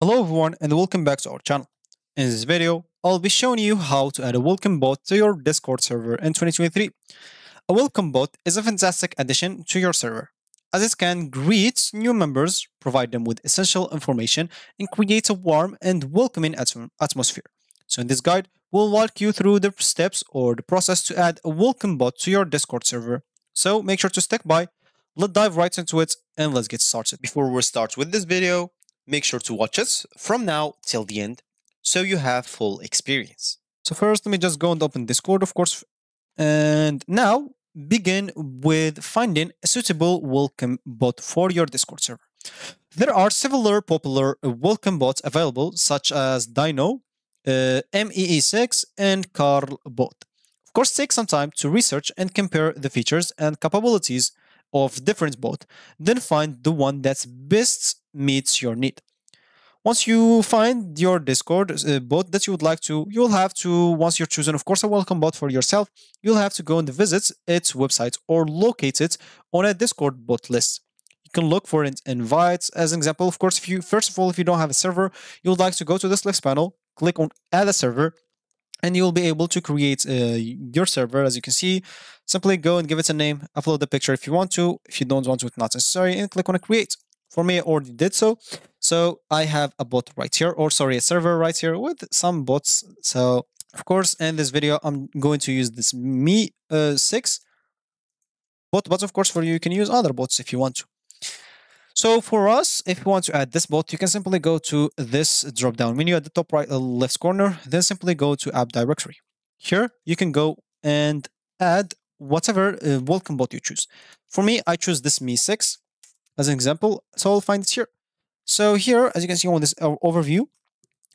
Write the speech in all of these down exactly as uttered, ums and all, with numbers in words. Hello everyone and welcome back to our channel. In this video, I'll be showing you how to add a welcome bot to your Discord server in twenty twenty-three. A welcome bot is a fantastic addition to your server, as it can greet new members, provide them with essential information, and create a warm and welcoming atmosphere. So in this guide, we'll walk you through the steps or the process to add a welcome bot to your Discord server. So make sure to stick by, let's dive right into it and let's get started. Before we start with this video, make sure to watch it from now till the end so you have full experience. So first, let me just go and open Discord, of course. And now begin with finding a suitable welcome bot for your Discord server. There are several popular welcome bots available, such as Dyno, uh, M E E six, and Carl bot. Of course, take some time to research and compare the features and capabilities of different bots, then find the one that's best meets your need. Once you find your Discord uh, bot that you would like to, you'll have to, once you're chosen, of course, a welcome bot for yourself, you'll have to go and visit its website or locate it on a Discord bot list. You can look for invites as an example. Of course, if you, first of all, if you don't have a server, you'll like to go to this left panel, click on add a server, and you'll be able to create uh, your server. As you can see, simply go and give it a name, upload the picture if you want to. If you don't want to, it's not necessary, and click on create. For me, I already did so. So I have a bot right here, or sorry, a server right here with some bots. So of course, in this video, I'm going to use this M E E six bot, but of course for you, you can use other bots if you want to. So for us, if you want to add this bot, you can simply go to this drop-down menu at the top right left corner, then simply go to app directory. Here, you can go and add whatever uh, welcome bot you choose. For me, I choose this M E E six as an example, so I'll find it here. So here, as you can see on this overview,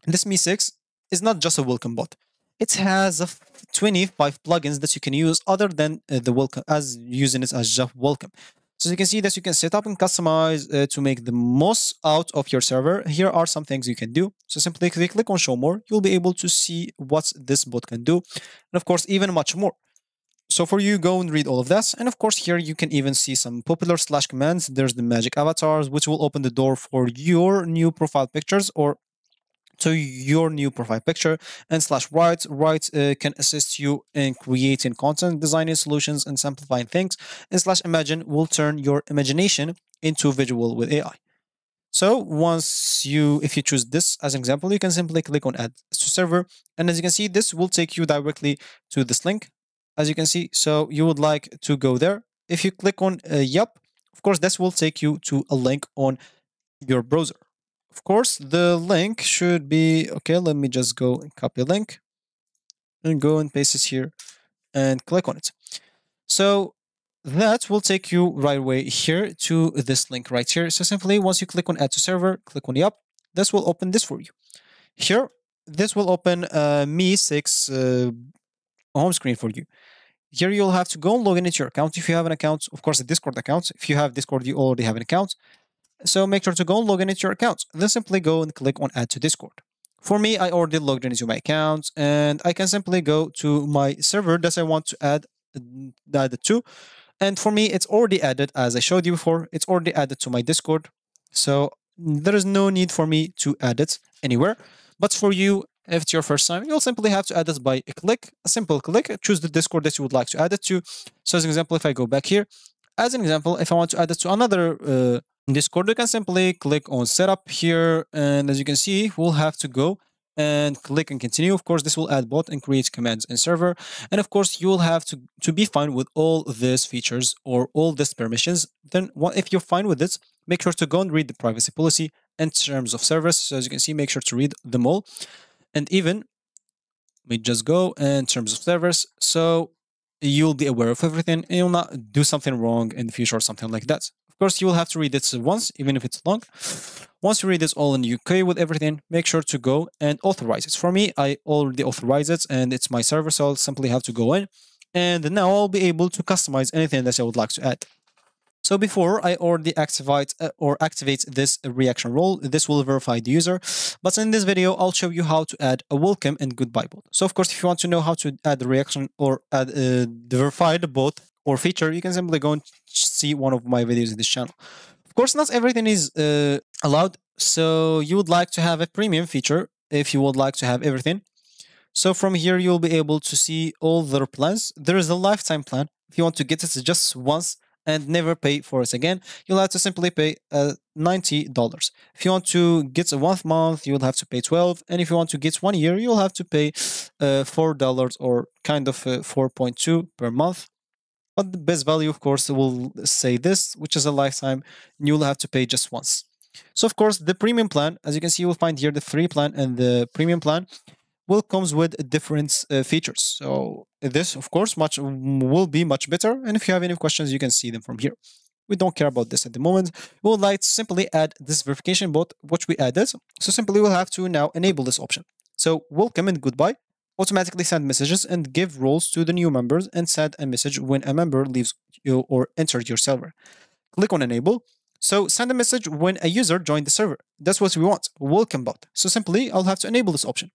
this M E E six is not just a welcome bot. It has a twenty-five plugins that you can use other than uh, the welcome, as using it as just welcome. So you can see that you can set up and customize uh, to make the most out of your server. Here are some things you can do. So simply click on show more. You'll be able to see what this bot can do. And of course, even much more. So for you, go and read all of that. And of course, here you can even see some popular slash commands. There's the magic avatars, which will open the door for your new profile pictures or to your new profile picture, and slash write. Write uh, can assist you in creating content, designing solutions, and simplifying things. And slash imagine will turn your imagination into visual with A I. So once you, if you choose this as an example, you can simply click on add to server. And as you can see, this will take you directly to this link, as you can see. So you would like to go there. If you click on uh, yep, of course, this will take you to a link on your browser. Of course, the link should be, okay, let me just go and copy a link and go and paste it here and click on it. So that will take you right away here to this link right here. So simply once you click on add to server, click on the app, this will open this for you. Here, this will open uh, M E E six uh, home screen for you. Here you'll have to go and log in into your account if you have an account, of course a Discord account. If you have Discord, you already have an account. So make sure to go and log in into your account. Then simply go and click on add to Discord. For me, I already logged in into my account and I can simply go to my server that I want to add, add it to. And for me, it's already added, as I showed you before, it's already added to my Discord. So there is no need for me to add it anywhere. But for you, if it's your first time, you'll simply have to add it by a click, a simple click, choose the Discord that you would like to add it to. So as an example, if I go back here, as an example, if I want to add it to another uh, Discord, you can simply click on setup here, and as you can see, we'll have to go and click and continue. Of course, this will add bot and create commands and server, and of course, you'll have to to be fine with all these features or all these permissions. Then, what if you're fine with this? Make sure to go and read the privacy policy and terms of service. So as you can see, make sure to read them all, and even let me just go and terms of service. So you'll be aware of everything, and you'll not do something wrong in the future or something like that. Of course, you will have to read it once, even if it's long. Once you read this all in the U K with everything, make sure to go and authorize it. For me, I already authorize it and it's my server, so I'll simply have to go in. And now I'll be able to customize anything that I would like to add. So before, I already activate uh, or activate this reaction role. This will verify the user. But in this video, I'll show you how to add a welcome and goodbye bot. So of course, if you want to know how to add the reaction or add uh, verify the bot or feature, you can simply go and see one of my videos in this channel. Of course, not everything is uh, allowed So you would like to have a premium feature if you would like to have everything. So from here, you'll be able to see all their plans. There is a lifetime plan. If you want to get it just once and never pay for it again, you'll have to simply pay uh, ninety dollars. If you want to get a one month, you'll have to pay twelve dollars. And if you want to get one year, you'll have to pay uh, four dollars or kind of uh, four point two per month. But the best value, of course, will say this, which is a lifetime, and you'll have to pay just once. So, of course, the premium plan, as you can see, you'll find here the free plan and the premium plan, will comes with different uh, features. So this, of course, much will be much better. And if you have any questions, you can see them from here. We don't care about this at the moment. We would like to simply add this verification bot, which we added. So simply we'll have to now enable this option. So welcome and goodbye. Automatically send messages and give roles to the new members and send a message when a member leaves you or enters your server. Click on enable. So send a message when a user joined the server. That's what we want. Welcome bot. So simply I'll have to enable this option.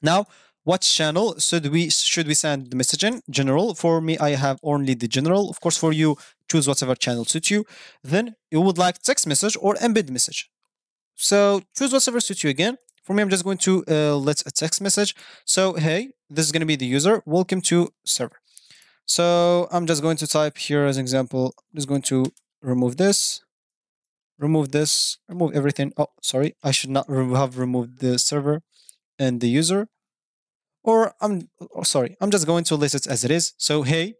Now, what channel should we should we send the message in? General. For me, I have only the general. Of course, for you, choose whatever channel suits you. Then you would like text message or embed message. So choose whatever suits you again. For me, I'm just going to uh, let's a text message. So hey, this is going to be the user. Welcome to server. So I'm just going to type here as an example. I'm just going to remove this. Remove this. Remove everything. Oh, sorry. I should not have removed the server and the user, or I'm oh, sorry, I'm just going to list it as it is. So, hey,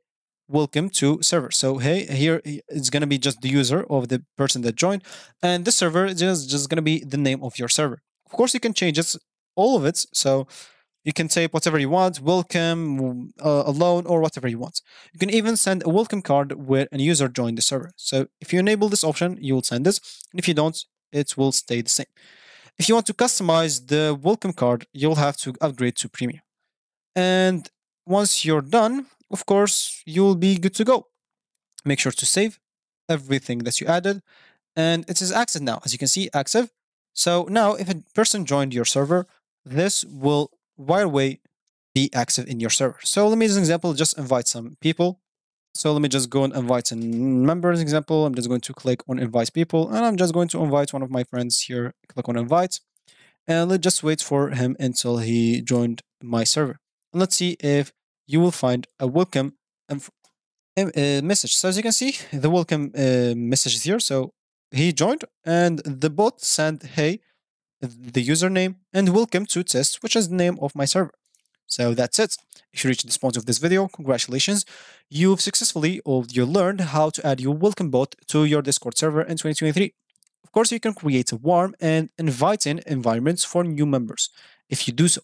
welcome to server. So, hey, here it's going to be just the user of the person that joined, and the server is just, just going to be the name of your server. Of course, you can change it, all of it. So you can type whatever you want, welcome, uh, alone, or whatever you want. You can even send a welcome card where a user joined the server. So if you enable this option, you will send this. And if you don't, it will stay the same. If you want to customize the welcome card, you'll have to upgrade to premium. And once you're done, of course, you'll be good to go. Make sure to save everything that you added. And it is active now, as you can see, active. So now if a person joined your server, this will right away be active in your server. So let me, as an example, just invite some people. So let me just go and invite a member, as an example. I'm just going to click on invite people, and I'm just going to invite one of my friends here. Click on invite, and let's just wait for him until he joined my server. And let's see if you will find a welcome message. So as you can see, the welcome uh, message is here. So he joined, and the bot sent, hey, the username, and welcome to test, which is the name of my server. So that's it. If you reach this point of this video, congratulations. You've successfully or you learned how to add your welcome bot to your Discord server in twenty twenty-three. Of course, you can create a warm and inviting environment for new members if you do so.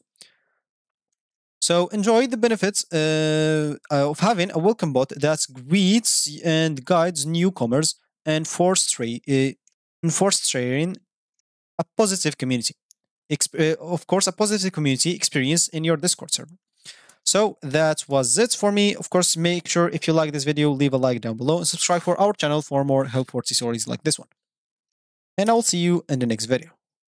So enjoy the benefits uh, of having a welcome bot that greets and guides newcomers and fostering a positive community. Of course, a positive community experience in your Discord server. So that was it for me. Of course, make sure if you like this video, leave a like down below and subscribe for our channel for more helpful stories like this one. And I will see you in the next video.